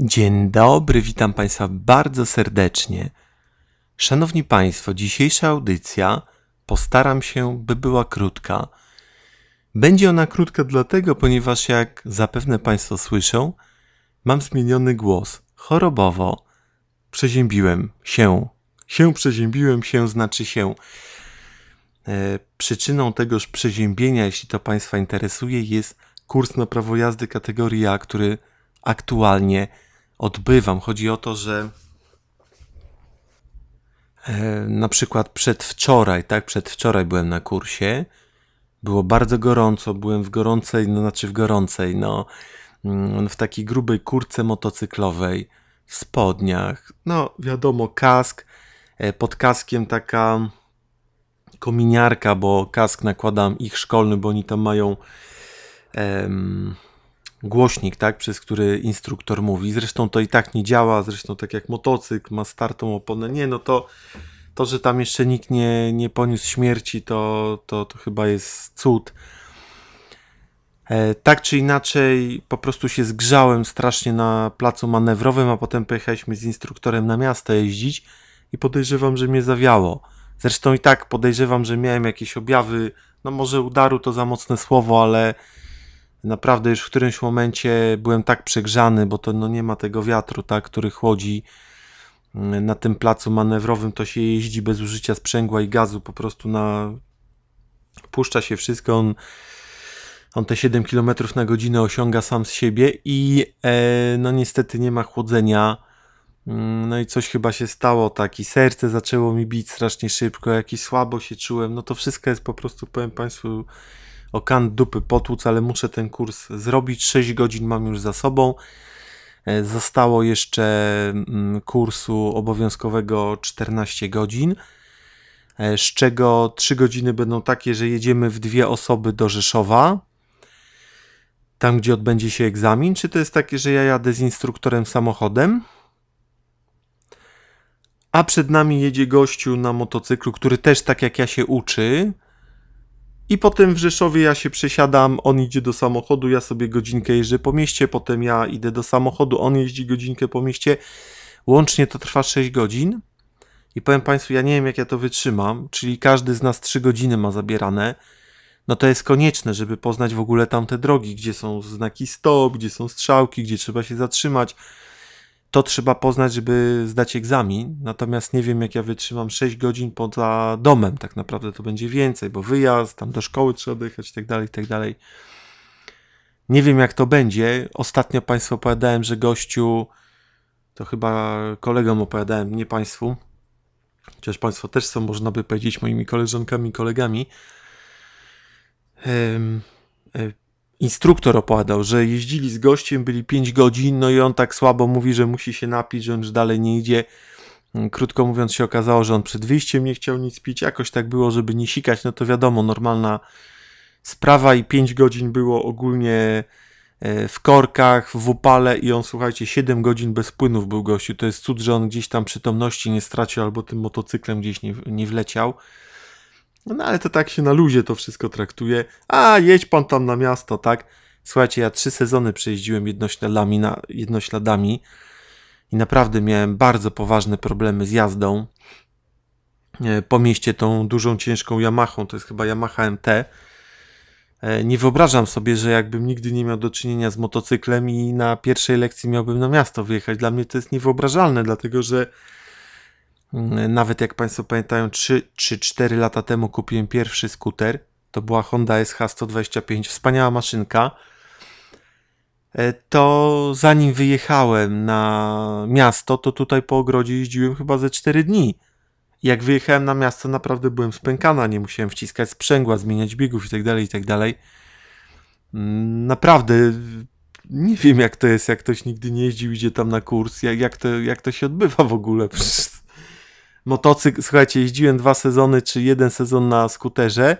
Dzień dobry, witam Państwa bardzo serdecznie. Szanowni Państwo, dzisiejsza audycja, postaram się, by była krótka. Będzie ona krótka dlatego, ponieważ jak zapewne Państwo słyszą, mam zmieniony głos. Chorobowo przeziębiłem się. Przeziębiłem się znaczy się. Przyczyną tegoż przeziębienia, jeśli to Państwa interesuje, jest kurs na prawo jazdy kategorii A, który aktualnie odbywam. Chodzi o to, że na przykład przedwczoraj byłem na kursie. Było bardzo gorąco, byłem w gorącej, w takiej grubej kurtce motocyklowej, w spodniach, no wiadomo, kask, pod kaskiem taka kominiarka, bo kask nakładam ich szkolny, bo oni tam mają głośnik, tak, przez który instruktor mówi. Zresztą to i tak nie działa, zresztą tak jak motocykl ma startą oponę, to, że tam jeszcze nikt nie poniósł śmierci, to chyba jest cud. Tak czy inaczej, po prostu się zgrzałem strasznie na placu manewrowym, a potem pojechaliśmy z instruktorem na miasto jeździć i podejrzewam, że mnie zawiało. Zresztą i tak podejrzewam, że miałem jakieś objawy, no może udaru to za mocne słowo, ale naprawdę już w którymś momencie byłem tak przegrzany, bo to nie ma tego wiatru, tak, który chłodzi. Na tym placu manewrowym to się jeździ bez użycia sprzęgła i gazu, po prostu puszcza się wszystko, on te 7 km na godzinę osiąga sam z siebie i niestety nie ma chłodzenia, no i coś chyba się stało, tak, i serce zaczęło mi bić strasznie szybko, jakiś słabo się czułem, no to wszystko jest po prostu, powiem Państwu, o kant dupy potłuc, ale muszę ten kurs zrobić, 6 godzin mam już za sobą. Zostało jeszcze kursu obowiązkowego 14 godzin, z czego 3 godziny będą takie, że jedziemy w 2 osoby do Rzeszowa, tam gdzie odbędzie się egzamin. Czy to jest takie, że ja jadę z instruktorem samochodem, a przed nami jedzie gościu na motocyklu, który też tak jak ja się uczy, i potem w Rzeszowie ja się przesiadam, on idzie do samochodu, ja sobie godzinkę jeżdżę po mieście, potem ja idę do samochodu, on jeździ godzinkę po mieście. Łącznie to trwa 6 godzin i powiem Państwu, ja nie wiem jak ja to wytrzymam, czyli każdy z nas 3 godziny ma zabierane. No to jest konieczne, żeby poznać w ogóle tamte drogi, gdzie są znaki stop, gdzie są strzałki, gdzie trzeba się zatrzymać. To trzeba poznać, żeby zdać egzamin, natomiast nie wiem jak ja wytrzymam 6 godzin poza domem, tak naprawdę to będzie więcej, bo wyjazd, tam do szkoły trzeba dojechać i tak dalej. Nie wiem jak to będzie, ostatnio Państwu opowiadałem, że gościu, to chyba kolegom opowiadałem, nie Państwu, chociaż Państwo też są, można by powiedzieć, moimi koleżankami i kolegami, instruktor opowiadał, że jeździli z gościem, byli 5 godzin, no i on tak słabo mówi, że musi się napić, że on już dalej nie idzie. Krótko mówiąc się okazało, że on przed wyjściem nie chciał nic pić, jakoś tak było, żeby nie sikać, no to wiadomo, normalna sprawa i 5 godzin było ogólnie w korkach, w upale i on, słuchajcie, 7 godzin bez płynów był gościu. To jest cud, że on gdzieś tam przytomności nie stracił albo tym motocyklem gdzieś nie wleciał. No ale to tak się na luzie to wszystko traktuje. A, jedź pan tam na miasto, tak? Słuchajcie, ja 3 sezony przejeździłem jednośladami i naprawdę miałem bardzo poważne problemy z jazdą. Po mieście tą dużą, ciężką Yamahą, to jest chyba Yamaha MT. Nie wyobrażam sobie, że jakbym nigdy nie miał do czynienia z motocyklem i na pierwszej lekcji miałbym na miasto wyjechać. Dla mnie to jest niewyobrażalne, dlatego że nawet jak Państwo pamiętają, 3-4 lata temu kupiłem pierwszy skuter, to była Honda SH125, wspaniała maszynka. To zanim wyjechałem na miasto, to tutaj po ogrodzie jeździłem chyba ze 4 dni. Jak wyjechałem na miasto, naprawdę byłem spękana, nie musiałem wciskać sprzęgła, zmieniać biegów itd. Naprawdę nie wiem jak to jest, jak ktoś nigdy nie jeździł, idzie tam na kurs, jak to się odbywa w ogóle. Motocykl, słuchajcie, jeździłem 2 sezony czy 1 sezon na skuterze,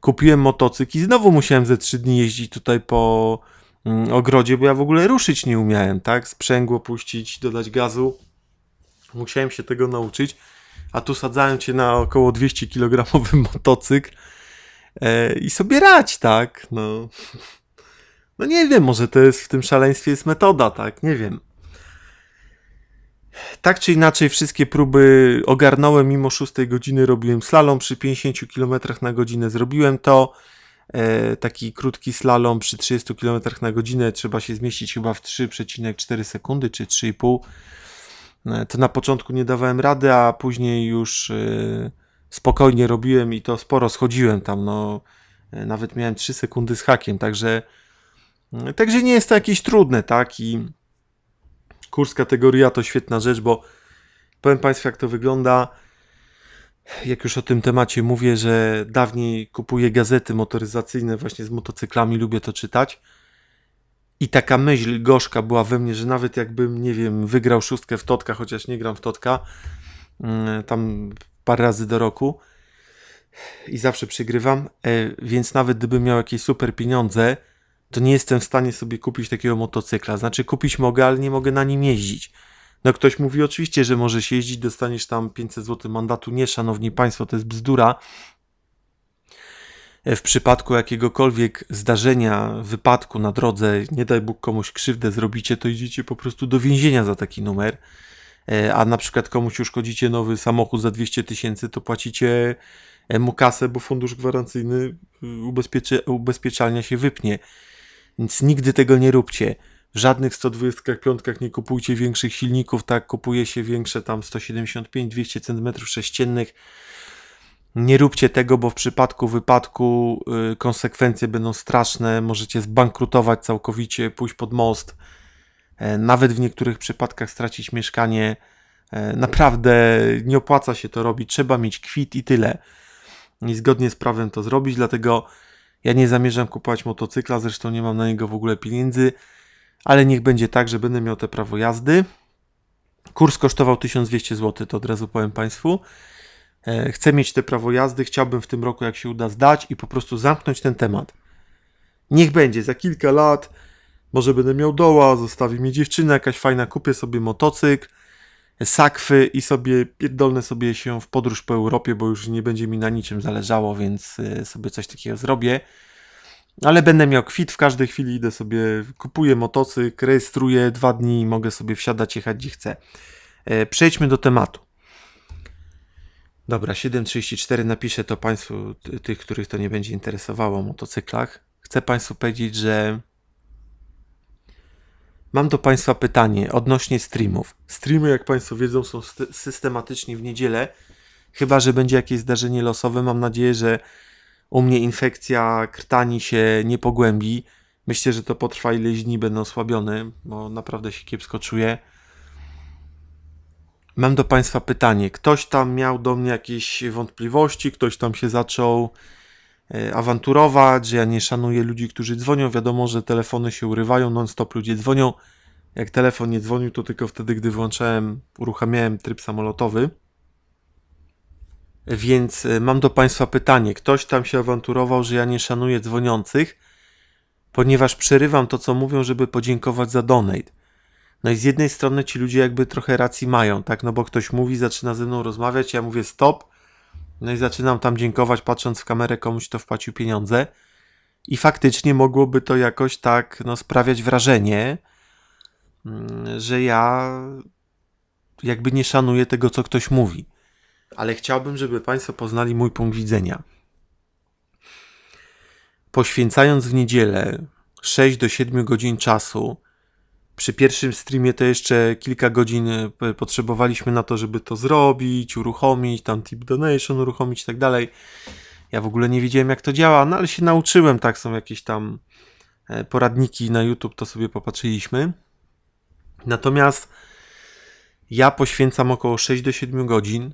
kupiłem motocykl i znowu musiałem ze 3 dni jeździć tutaj po ogrodzie, bo ja w ogóle ruszyć nie umiałem, tak? Sprzęgło puścić, dodać gazu, musiałem się tego nauczyć, a tu sadzałem cię na około 200 kg motocykl i sobie radź, tak? No nie wiem, może to jest w tym szaleństwie jest metoda, tak? Nie wiem. Tak czy inaczej wszystkie próby ogarnąłem, mimo 6 godziny robiłem slalom, przy 50 km na godzinę zrobiłem to, taki krótki slalom przy 30 km na godzinę trzeba się zmieścić chyba w 3,4 sekundy czy 3,5, to na początku nie dawałem rady, a później już spokojnie robiłem i to sporo schodziłem tam, no nawet miałem 3 sekundy z hakiem, także nie jest to jakieś trudne, tak, i kurs kategoria to świetna rzecz, bo powiem Państwu, jak to wygląda, jak już o tym temacie mówię, że dawniej kupuję gazety motoryzacyjne właśnie z motocyklami, lubię to czytać i taka myśl gorzka była we mnie, że nawet jakbym, nie wiem, wygrał szóstkę w Totka, chociaż nie gram w Totka, tam parę razy do roku i zawsze przegrywam, więc nawet gdybym miał jakieś super pieniądze, to nie jestem w stanie sobie kupić takiego motocykla. Znaczy kupić mogę, ale nie mogę na nim jeździć. No ktoś mówi oczywiście, że możesz jeździć, dostaniesz tam 500 zł mandatu. Nie, szanowni państwo, to jest bzdura. W przypadku jakiegokolwiek zdarzenia, wypadku na drodze, nie daj Bóg komuś krzywdę zrobicie, to idziecie po prostu do więzienia za taki numer. A na przykład komuś uszkodzicie nowy samochód za 200 000, to płacicie mu kasę, bo fundusz gwarancyjny ubezpieczalnia się wypnie. Więc nigdy tego nie róbcie. W żadnych 125 nie kupujcie większych silników, tak, kupuje się większe tam 175-200 cm3. Nie róbcie tego, bo w przypadku wypadku konsekwencje będą straszne, możecie zbankrutować całkowicie, pójść pod most, nawet w niektórych przypadkach stracić mieszkanie. Naprawdę nie opłaca się to robić, trzeba mieć kwit i tyle. I zgodnie z prawem to zrobić, dlatego ja nie zamierzam kupować motocykla, zresztą nie mam na niego w ogóle pieniędzy, ale niech będzie tak, że będę miał te prawo jazdy. Kurs kosztował 1200 zł, to od razu powiem Państwu. Chcę mieć te prawo jazdy, chciałbym w tym roku, jak się uda, zdać i po prostu zamknąć ten temat. Niech będzie, za kilka lat może będę miał doła, zostawi mi dziewczyna jakaś fajna, kupię sobie motocykl, sakwy i sobie pierdolnę sobie się w podróż po Europie, bo już nie będzie mi na niczym zależało, więc sobie coś takiego zrobię. Ale będę miał kwit, w każdej chwili idę sobie, kupuję motocykl, rejestruję 2 dni i mogę sobie wsiadać, jechać gdzie chcę. Przejdźmy do tematu. Dobra, 7.34, napiszę to Państwu, tych, których to nie będzie interesowało, o motocyklach. Chcę Państwu powiedzieć, że mam do Państwa pytanie odnośnie streamów. Streamy, jak Państwo wiedzą, są systematycznie w niedzielę. Chyba że będzie jakieś zdarzenie losowe. Mam nadzieję, że u mnie infekcja krtani się nie pogłębi. Myślę, że to potrwa, ileś dni będę osłabiony, bo naprawdę się kiepsko czuję. Mam do Państwa pytanie. Ktoś tam miał do mnie jakieś wątpliwości, ktoś tam się zaczął awanturować, że ja nie szanuję ludzi, którzy dzwonią. Wiadomo, że telefony się urywają, non-stop ludzie dzwonią. Jak telefon nie dzwonił, to tylko wtedy, gdy włączałem, uruchamiałem tryb samolotowy. Więc mam do Państwa pytanie. Ktoś tam się awanturował, że ja nie szanuję dzwoniących, ponieważ przerywam to, co mówią, żeby podziękować za donate. No i z jednej strony ci ludzie jakby trochę racji mają, tak? No bo ktoś mówi, zaczyna ze mną rozmawiać, ja mówię stop, no i zaczynam tam dziękować, patrząc w kamerę, komuś to wpłacił pieniądze. I faktycznie mogłoby to jakoś tak, no, sprawiać wrażenie, że ja jakby nie szanuję tego, co ktoś mówi. Ale chciałbym, żeby Państwo poznali mój punkt widzenia. Poświęcając w niedzielę 6 do 7 godzin czasu, przy pierwszym streamie to jeszcze kilka godzin potrzebowaliśmy na to, żeby to zrobić, uruchomić, tam Tip Donation uruchomić i tak dalej. Ja w ogóle nie wiedziałem, jak to działa, no ale się nauczyłem, tak, są jakieś tam poradniki na YouTube, to sobie popatrzyliśmy. Natomiast ja poświęcam około 6 do 7 godzin,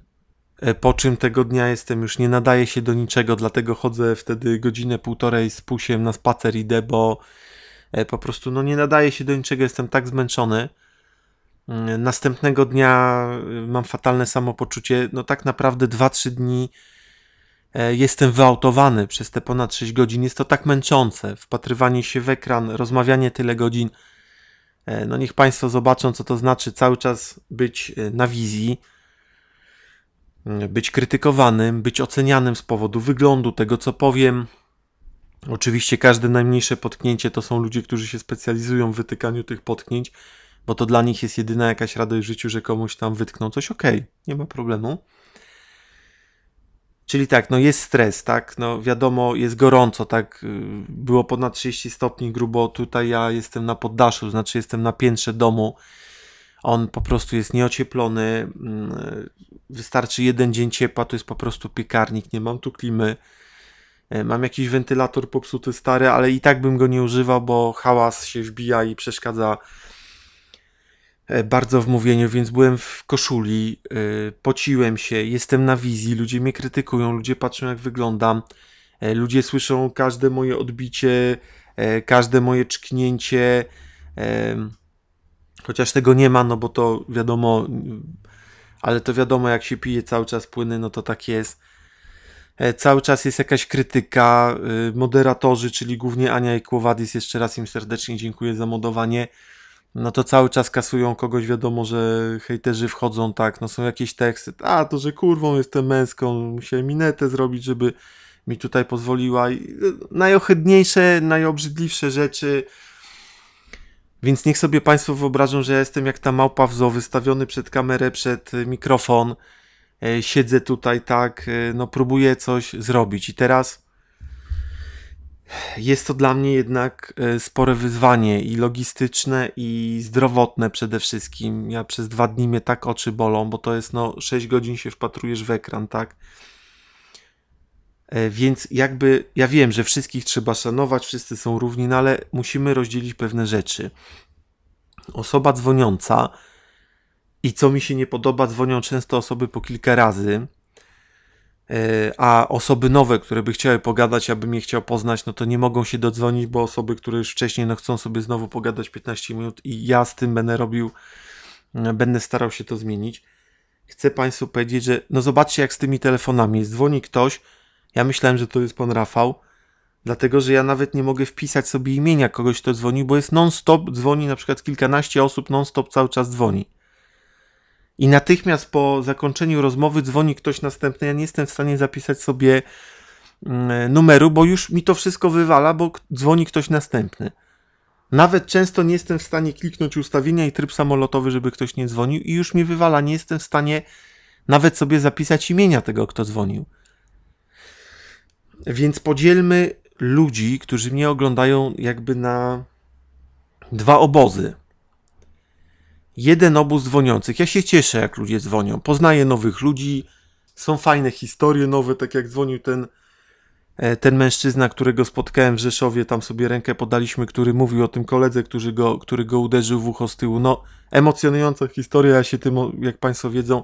po czym tego dnia jestem, już nie nadaję się do niczego, dlatego chodzę wtedy godzinę, półtorej z pusiem na spacer idę, bo po prostu no nie nadaje się do niczego, jestem tak zmęczony. Następnego dnia mam fatalne samopoczucie, no tak naprawdę 2-3 dni jestem wyautowany przez te ponad 6 godzin, jest to tak męczące, wpatrywanie się w ekran, rozmawianie tyle godzin. No niech Państwo zobaczą, co to znaczy cały czas być na wizji, być krytykowanym, być ocenianym z powodu wyglądu, tego co powiem. Oczywiście każde najmniejsze potknięcie to są ludzie, którzy się specjalizują w wytykaniu tych potknięć. bo to dla nich jest jedyna jakaś radość w życiu, że komuś tam wytknął coś, okej, nie ma problemu. Czyli tak, no jest stres, tak, no wiadomo, jest gorąco, tak, było ponad 30 stopni grubo, tutaj ja jestem na poddaszu, znaczy jestem na piętrze domu, on po prostu jest nieocieplony, wystarczy jeden dzień ciepła, to jest po prostu piekarnik, nie mam tu klimy, mam jakiś wentylator popsuty, stary, ale i tak bym go nie używał, bo hałas się wbija i przeszkadza bardzo w mówieniu, więc byłem w koszuli, pociłem się, jestem na wizji, ludzie mnie krytykują, ludzie patrzą jak wyglądam, ludzie słyszą każde moje odbicie, każde moje czknięcie, chociaż tego nie ma, no bo to wiadomo, ale to wiadomo, jak się pije cały czas płyny, no to tak jest. Cały czas jest jakaś krytyka, moderatorzy, czyli głównie Ania i Kłowadis, jeszcze raz im serdecznie dziękuję za modowanie, no to cały czas kasują kogoś, wiadomo, że hejterzy wchodzą, tak, no są jakieś teksty, a to, że kurwą jestem męską, musiałem minetę zrobić, żeby mi tutaj pozwoliła, najohydniejsze, najobrzydliwsze rzeczy, więc niech sobie Państwo wyobrażą, że ja jestem jak ta małpa w zoo, wystawiony przed kamerę, przed mikrofon, siedzę tutaj, tak, no próbuję coś zrobić i teraz jest to dla mnie jednak spore wyzwanie i logistyczne i zdrowotne przede wszystkim. Ja przez 2 dni mnie tak oczy bolą, bo to jest no 6 godzin się wpatrujesz w ekran, tak? Więc jakby ja wiem, że wszystkich trzeba szanować, wszyscy są równi, no ale musimy rozdzielić pewne rzeczy. Osoba dzwoniąca i co mi się nie podoba, dzwonią często osoby po kilka razy, a osoby nowe, które by chciały pogadać, ja bym je chciał poznać, no to nie mogą się dodzwonić, bo osoby, które już wcześniej no chcą sobie znowu pogadać 15 minut i ja z tym będę robił, będę starał się to zmienić. Chcę Państwu powiedzieć, że no zobaczcie jak z tymi telefonami jest. Dzwoni ktoś, ja myślałem, że to jest Pan Rafał, dlatego, że ja nawet nie mogę wpisać sobie imienia kogoś, kto dzwoni, bo jest non-stop, dzwoni na przykład kilkanaście osób, non-stop cały czas dzwoni. I natychmiast po zakończeniu rozmowy dzwoni ktoś następny, ja nie jestem w stanie zapisać sobie numeru, bo już mi to wszystko wywala, bo dzwoni ktoś następny. Nawet często nie jestem w stanie kliknąć ustawienia i tryb samolotowy, żeby ktoś nie dzwonił i już mi wywala, nie jestem w stanie nawet sobie zapisać imienia tego, kto dzwonił. Więc podzielmy ludzi, którzy mnie oglądają jakby na 2 obozy. Jeden obóz dzwoniących. Ja się cieszę, jak ludzie dzwonią. Poznaję nowych ludzi, są fajne historie nowe, tak jak dzwonił ten mężczyzna, którego spotkałem w Rzeszowie, tam sobie rękę podaliśmy, który mówił o tym koledze, który go uderzył w ucho z tyłu. No, emocjonująca historia, ja się tym, jak Państwo wiedzą,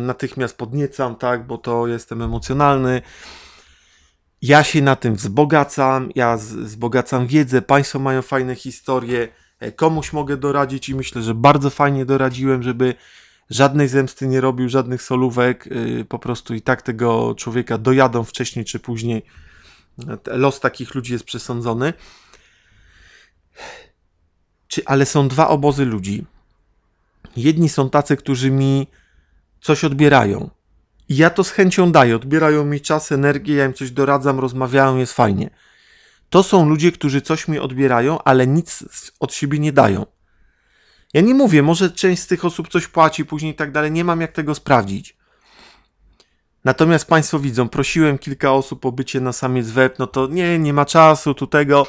natychmiast podniecam, tak, bo to jestem emocjonalny. Ja się na tym wzbogacam, ja wzbogacam wiedzę, Państwo mają fajne historie, komuś mogę doradzić i myślę, że bardzo fajnie doradziłem, żeby żadnej zemsty nie robił, żadnych solówek, po prostu i tak tego człowieka dojadą wcześniej czy później. Los takich ludzi jest przesądzony. Ale są 2 obozy ludzi. Jedni są tacy, którzy mi coś odbierają. I ja to z chęcią daję, odbierają mi czas, energię, ja im coś doradzam, rozmawiają, jest fajnie. To są ludzie, którzy coś mi odbierają, ale nic od siebie nie dają. Ja nie mówię, może część z tych osób coś płaci, później i tak dalej, nie mam jak tego sprawdzić. Natomiast Państwo widzą, prosiłem kilka osób o bycie na Samiec Web, no to nie ma czasu, tu tego,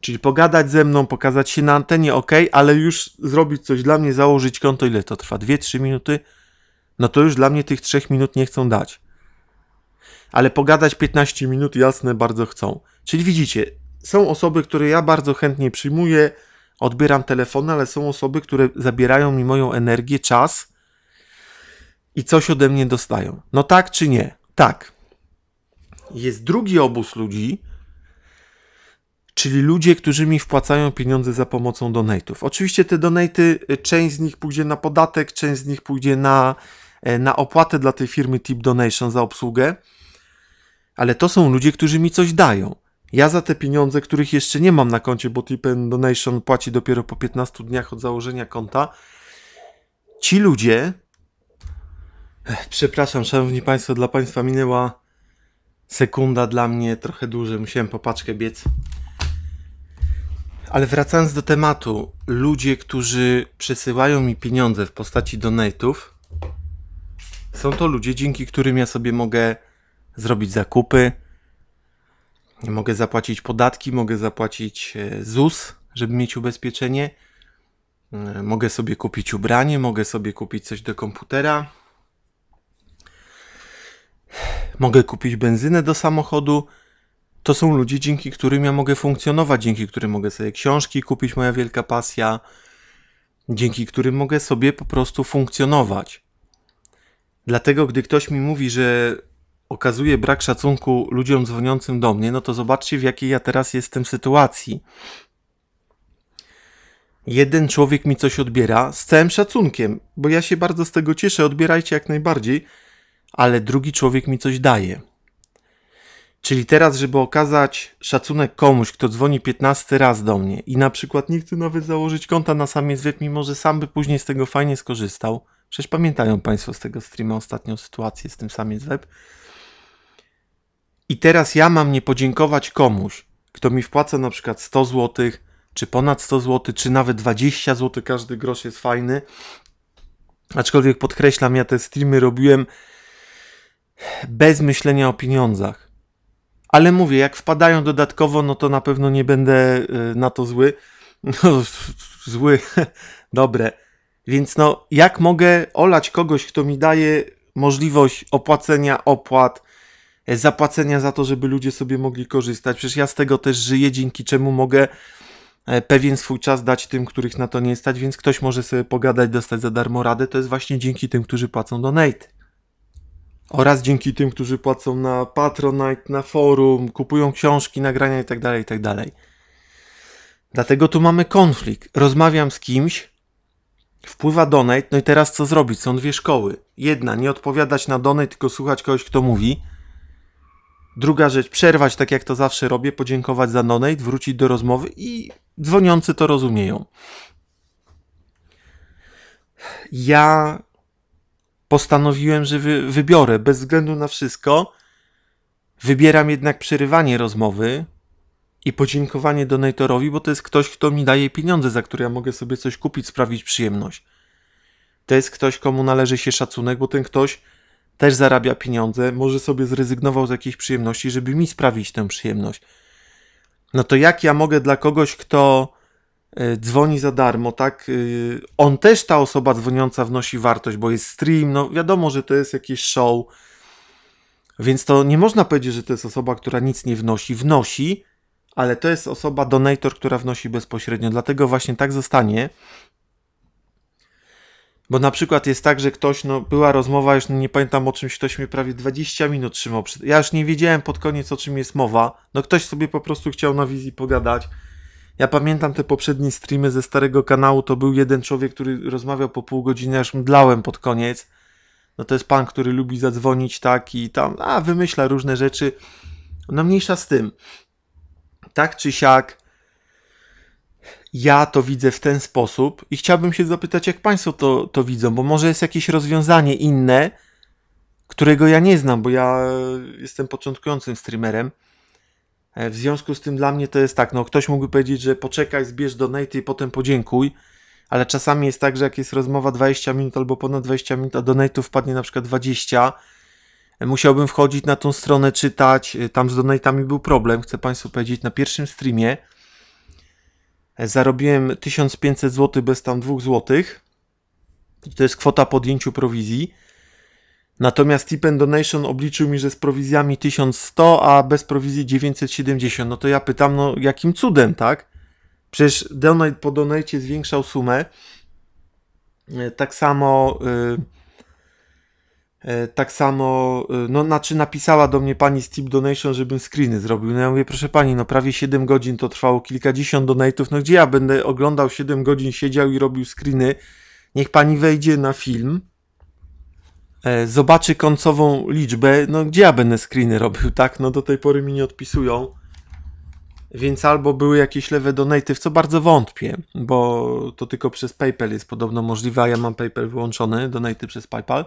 czyli pogadać ze mną, pokazać się na antenie, ok, ale już zrobić coś dla mnie, założyć konto, ile to trwa, 2-3 minuty, no to już dla mnie tych 3 minut nie chcą dać. Ale pogadać 15 minut, jasne, bardzo chcą. Czyli widzicie, są osoby, które ja bardzo chętnie przyjmuję, odbieram telefony, ale są osoby, które zabierają mi moją energię, czas i coś ode mnie dostają. No tak czy nie? Tak. Jest drugi obóz ludzi, czyli ludzie, którzy mi wpłacają pieniądze za pomocą donate'ów. Oczywiście te donate'y, część z nich pójdzie na podatek, część z nich pójdzie na opłatę dla tej firmy Tip Donation za obsługę, ale to są ludzie, którzy mi coś dają. Ja za te pieniądze, których jeszcze nie mam na koncie, bo Tip Donation płaci dopiero po 15 dniach od założenia konta, ci ludzie, przepraszam, Szanowni Państwo, dla Państwa minęła sekunda, dla mnie trochę dłużej, musiałem po paczkę biec. Ale wracając do tematu, ludzie, którzy przesyłają mi pieniądze w postaci donate'ów, są to ludzie, dzięki którym ja sobie mogę zrobić zakupy, mogę zapłacić podatki, mogę zapłacić ZUS, żeby mieć ubezpieczenie, mogę sobie kupić ubranie, mogę sobie kupić coś do komputera, mogę kupić benzynę do samochodu. To są ludzie, dzięki którym ja mogę funkcjonować, dzięki którym mogę sobie książki kupić, moja wielka pasja, dzięki którym mogę sobie po prostu funkcjonować. Dlatego, gdy ktoś mi mówi, że okazuje brak szacunku ludziom dzwoniącym do mnie, no to zobaczcie, w jakiej ja teraz jestem sytuacji. Jeden człowiek mi coś odbiera z całym szacunkiem, bo ja się bardzo z tego cieszę, odbierajcie jak najbardziej, ale drugi człowiek mi coś daje. Czyli teraz, żeby okazać szacunek komuś, kto dzwoni 15 raz do mnie i na przykład nie chce nawet założyć konta na samiecweb, mimo że sam by później z tego fajnie skorzystał. Przecież pamiętają Państwo z tego streama ostatnią sytuację z tym samiecweb. I teraz ja mam nie podziękować komuś, kto mi wpłaca na przykład 100 zł, czy ponad 100 zł, czy nawet 20 zł, każdy grosz jest fajny. Aczkolwiek podkreślam, ja te streamy robiłem bez myślenia o pieniądzach. Ale mówię, jak wpadają dodatkowo, no to na pewno nie będę na to zły. No, zły, dobre. Więc no, jak mogę olać kogoś, kto mi daje możliwość opłacenia opłat, zapłacenia za to, żeby ludzie sobie mogli korzystać. Przecież ja z tego też żyję, dzięki czemu mogę pewien swój czas dać tym, których na to nie stać, więc ktoś może sobie pogadać, dostać za darmo radę. To jest właśnie dzięki tym, którzy płacą donate. Oraz dzięki tym, którzy płacą na Patronite, na forum, kupują książki, nagrania itd., itd. Dlatego tu mamy konflikt. Rozmawiam z kimś, wpływa donate, no i teraz co zrobić? Są dwie szkoły. Jedna, nie odpowiadać na donate, tylko słuchać kogoś, kto mówi. Druga rzecz, przerwać, tak jak to zawsze robię, podziękować za donate, wrócić do rozmowy i dzwoniący to rozumieją. Ja postanowiłem, że wybiorę bez względu na wszystko. Wybieram jednak przerywanie rozmowy i podziękowanie donatorowi, bo to jest ktoś, kto mi daje pieniądze, za które ja mogę sobie coś kupić, sprawić przyjemność. To jest ktoś, komu należy się szacunek, bo ten ktoś też zarabia pieniądze, może sobie zrezygnował z jakiejś przyjemności, żeby mi sprawić tę przyjemność. No to jak ja mogę dla kogoś, kto dzwoni za darmo, tak? On też, ta osoba dzwoniąca, wnosi wartość, bo jest stream, no wiadomo, że to jest jakieś show, więc to nie można powiedzieć, że to jest osoba, która nic nie wnosi. Wnosi, ale to jest osoba donator, która wnosi bezpośrednio, dlatego właśnie tak zostanie, bo na przykład jest tak, że ktoś, no była rozmowa, już nie pamiętam o czymś, ktoś mnie prawie 20 minut trzymał, ja już nie wiedziałem pod koniec, o czym jest mowa, no ktoś sobie po prostu chciał na wizji pogadać. Ja pamiętam te poprzednie streamy ze starego kanału, to był jeden człowiek, który rozmawiał po pół godziny, aż mdlałem pod koniec. No to jest pan, który lubi zadzwonić, tak, i tam, wymyśla różne rzeczy. No mniejsza z tym. Tak czy siak, ja to widzę w ten sposób i chciałbym się zapytać, jak Państwo to widzą, bo może jest jakieś rozwiązanie inne, którego ja nie znam, bo ja jestem początkującym streamerem. W związku z tym dla mnie to jest tak, no ktoś mógłby powiedzieć, że poczekaj, zbierz donate i potem podziękuj, ale czasami jest tak, że jak jest rozmowa 20 minut albo ponad 20 minut, a donate'ów wpadnie na przykład 20, musiałbym wchodzić na tą stronę, czytać, tam z donate'ami był problem, chcę Państwu powiedzieć, na pierwszym streamie zarobiłem 1500 zł bez tam 2 zł, to jest kwota po odjęciu prowizji. Natomiast Tip Donation obliczył mi, że z prowizjami 1100, a bez prowizji 970. No to ja pytam, no jakim cudem, tak? Przecież donate po donacie zwiększał sumę. Tak samo, no znaczy napisała do mnie pani z Tip Donation, żebym screeny zrobił. No ja mówię, proszę pani, no prawie 7 godzin to trwało, kilkadziesiąt donate'ów. No gdzie ja będę oglądał 7 godzin, siedział i robił screeny? Niech pani wejdzie na film, zobaczy końcową liczbę, no gdzie ja będę screeny robił, tak? No do tej pory mi nie odpisują, więc albo były jakieś lewe donaty, w co bardzo wątpię, bo to tylko przez PayPal jest podobno możliwe, a ja mam PayPal wyłączony, donaty przez PayPal,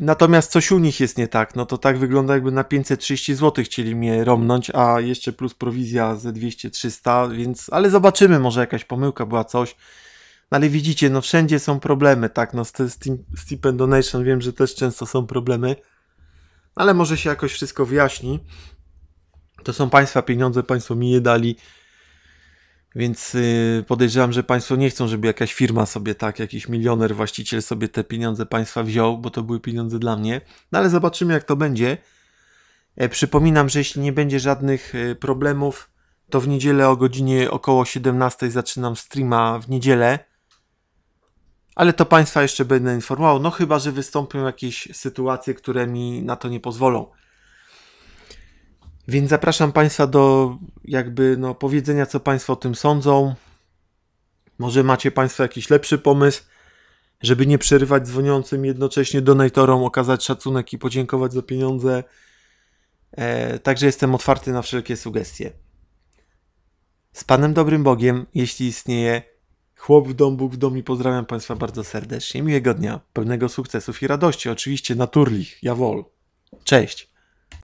Natomiast coś u nich jest nie tak, no to tak wygląda, jakby na 530 zł chcieli mnie romnąć, a jeszcze plus prowizja ze 200-300, więc, ale zobaczymy, może jakaś pomyłka była, coś. No ale widzicie, no wszędzie są problemy, tak, no z Tip Donation wiem, że też często są problemy, ale może się jakoś wszystko wyjaśni. To są Państwa pieniądze, Państwo mi je dali, więc podejrzewam, że Państwo nie chcą, żeby jakaś firma sobie tak, jakiś milioner, właściciel sobie te pieniądze Państwa wziął, bo to były pieniądze dla mnie. No ale zobaczymy, jak to będzie. Przypominam, że jeśli nie będzie żadnych problemów, to w niedzielę o godzinie około 17 zaczynam streama w niedzielę. Ale to Państwa jeszcze będę informował, no chyba, że wystąpią jakieś sytuacje, które mi na to nie pozwolą. Więc zapraszam Państwa do jakby no powiedzenia, co Państwo o tym sądzą. Może macie Państwo jakiś lepszy pomysł, żeby nie przerywać dzwoniącym, jednocześnie donatorom okazać szacunek i podziękować za pieniądze. Także jestem otwarty na wszelkie sugestie. Z Panem Dobrym Bogiem, jeśli istnieje, chłop w dom, Bóg w dom i pozdrawiam Państwa bardzo serdecznie. Miłego dnia, pełnego sukcesów i radości. Oczywiście naturlich, jawol. Cześć.